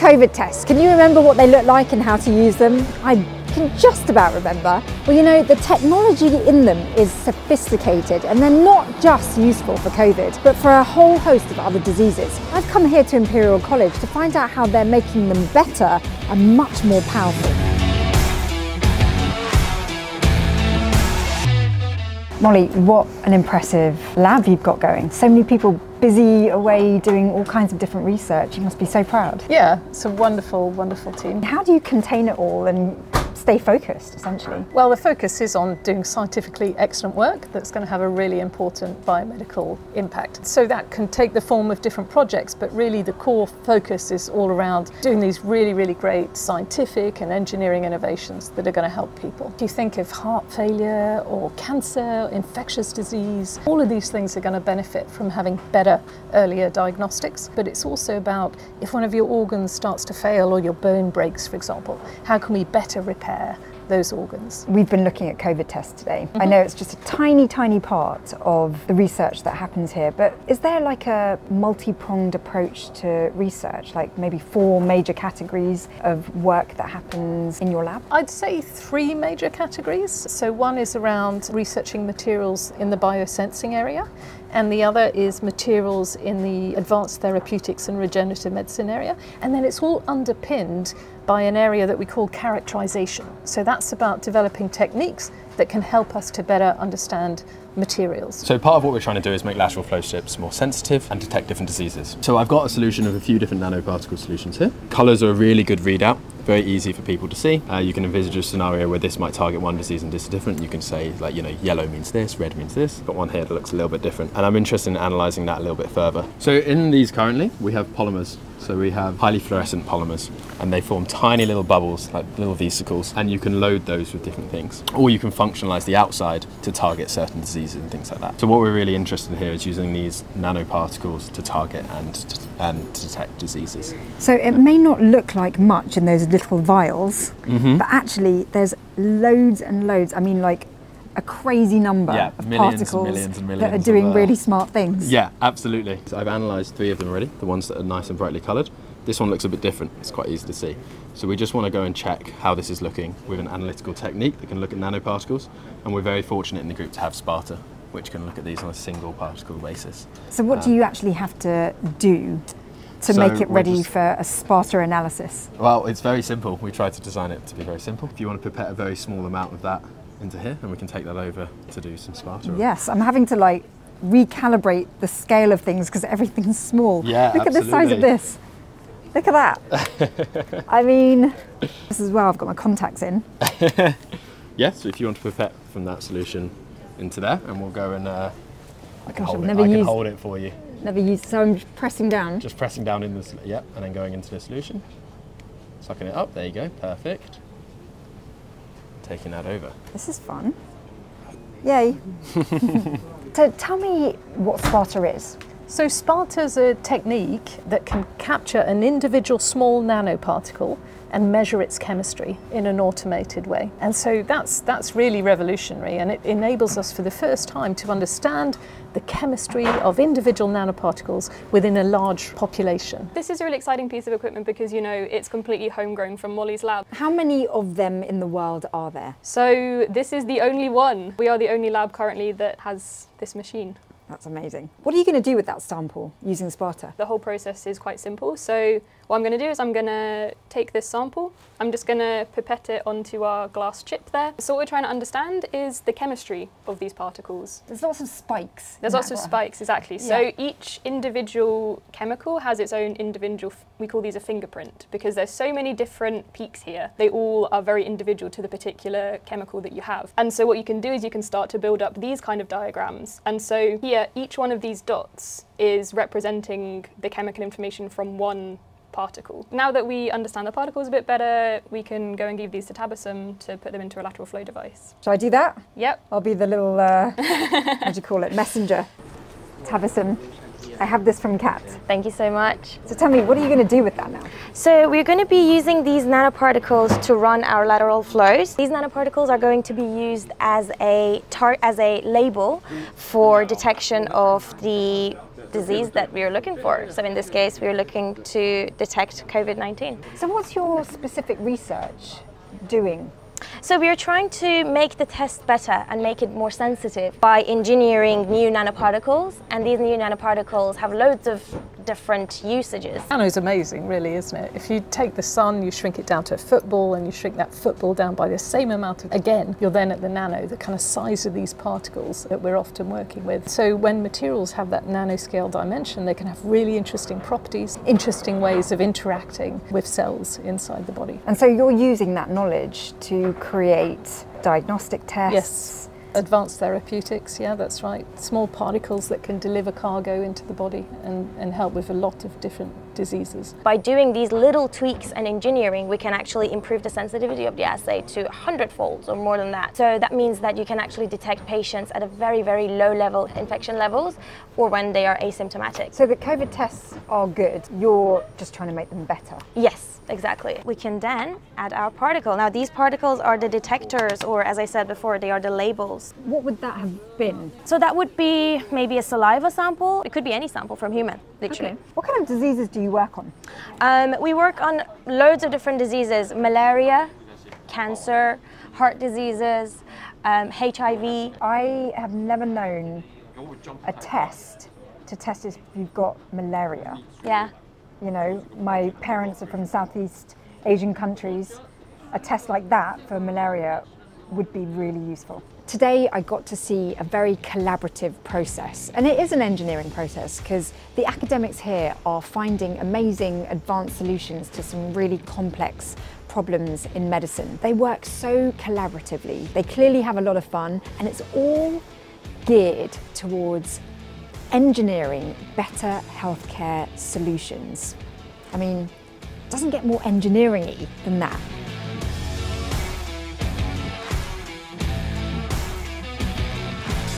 COVID tests, can you remember what they look like and how to use them? I can just about remember. Well, you know, the technology in them is sophisticated and they're not just useful for COVID, but for a whole host of other diseases. I've come here to Imperial College to find out how they're making them better and much more powerful. Molly, what an impressive lab you've got going. So many people busy away doing all kinds of different research. You must be so proud. Yeah, it's a wonderful, wonderful team. How do you contain it all and stay focused, essentially? Well, the focus is on doing scientifically excellent work that's going to have a really important biomedical impact. So that can take the form of different projects, but really the core focus is all around doing these really, really great scientific and engineering innovations that are going to help people. If you think of heart failure or cancer, infectious disease, all of these things are going to benefit from having better earlier diagnostics, but it's also about if one of your organs starts to fail or your bone breaks, for example, how can we better repair those organs? We've been looking at COVID tests today. I know it's just a tiny, tiny part of the research that happens here, but is there like a multi-pronged approach to research, like maybe 4 major categories of work that happens in your lab? I'd say 3 major categories. So one is around researching materials in the biosensing area, and the other is materials in the advanced therapeutics and regenerative medicine area. And then it's all underpinned by an area that we call characterization. So that's about developing techniques that can help us to better understand materials. So part of what we're trying to do is make lateral flow strips more sensitive and detect different diseases. So I've got a solution of a few different nanoparticle solutions here. Colours are a really good readout, very easy for people to see. You can envisage a scenario where this might target one disease and this is different. You can say, like, you know, yellow means this, red means this. Got one here that looks a little bit different, and I'm interested in analysing that a little bit further. So in these currently, we have polymers. So we have highly fluorescent polymers, and they form tiny little bubbles, like little vesicles, and you can load those with different things. Or you can functionalise the outside to target certain diseases and things like that. So what we're really interested in here is using these nanoparticles to target and detect diseases. So it may not look like much in those little vials, but actually there's loads and loads, I mean, like a crazy number of particles that are doing really smart things. Yeah, absolutely. So I've analysed 3 of them already, the ones that are nice and brightly coloured. This one looks a bit different, it's quite easy to see. So we just want to go and check how this is looking with an analytical technique that can look at nanoparticles, and we're very fortunate in the group to have Sparta, which can look at these on a single particle basis. So what do you actually have to do to make it ready for a Sparta analysis? Well, it's very simple. We try to design it to be very simple. If you want to prepare a very small amount of that into here, and we can take that over to do some Sparta. Yes, I'm having to like recalibrate the scale of things because everything's small. Yeah, look absolutely. At the size of this. Look at that. I mean, this is where I've got my contacts in. Yeah, so if you want to prepare from that solution into there, and we'll go and I can hold it for you. Never used, so I'm pressing down. Just pressing down in this, yep, and then going into the solution. Sucking it up, there you go, perfect. Taking that over. This is fun. Yay. So tell me what Sparta is. So Sparta's a technique that can capture an individual small nanoparticle and measure its chemistry in an automated way. And so that's really revolutionary, and it enables us for the first time to understand the chemistry of individual nanoparticles within a large population. This is a really exciting piece of equipment because, you know, it's completely homegrown from Molly's lab. How many of them in the world are there? So this is the only one. We are the only lab currently that has this machine. That's amazing. What are you going to do with that sample using Sparta? The whole process is quite simple. So what I'm going to do is I'm going to take this sample. I'm just going to pipette it onto our glass chip there. So what we're trying to understand is the chemistry of these particles. There's lots of spikes. There's lots of spikes, exactly. Yeah. So each individual chemical has its own individual, we call these a fingerprint, because there's so many different peaks here. They all are very individual to the particular chemical that you have. And so what you can do is you can start to build up these kind of diagrams. And so here, each one of these dots is representing the chemical information from one particle. Now that we understand the particles a bit better, we can go and give these to Tabitha to put them into a lateral flow device. Shall I do that? Yep. I'll be the little, how do you call it, messenger. Tabitha, I have this from Kat. Thank you so much. So tell me, what are you going to do with that now? So we're going to be using these nanoparticles to run our lateral flows. These nanoparticles are going to be used as a label for detection of the disease that we are looking for. So in this case, we are looking to detect COVID-19. So what's your specific research doing? So we are trying to make the test better and make it more sensitive by engineering new nanoparticles, and these new nanoparticles have loads of different usages. Nano is amazing, really, isn't it? If you take the sun, you shrink it down to a football, and you shrink that football down by the same amount of, again, you're then at the nano, the kind of size of these particles that we're often working with. So when materials have that nanoscale dimension, they can have really interesting properties, interesting ways of interacting with cells inside the body. And so you're using that knowledge to create diagnostic tests. Yes. Advanced therapeutics, yeah, that's right. Small particles that can deliver cargo into the body and help with a lot of different diseases. By doing these little tweaks and engineering, we can actually improve the sensitivity of the assay to 100-fold or more than that. So that means that you can actually detect patients at a very, very low level infection levels or when they are asymptomatic. So the COVID tests are good. You're just trying to make them better. Yes, exactly. We can then add our particle. Now, these particles are the detectors, or as I said before, they are the labels. What would that have been? So that would be maybe a saliva sample. It could be any sample from human, literally. Okay. What kind of diseases do you work on? We work on loads of different diseases. Malaria, cancer, heart diseases, HIV. I have never known a test to test if you've got malaria. Yeah. You know, my parents are from Southeast Asian countries. A test like that for malaria would be really useful. Today I got to see a very collaborative process, and it is an engineering process because the academics here are finding amazing advanced solutions to some really complex problems in medicine. They work so collaboratively, they clearly have a lot of fun, and it's all geared towards engineering better healthcare solutions. I mean, it doesn't get more engineering-y than that.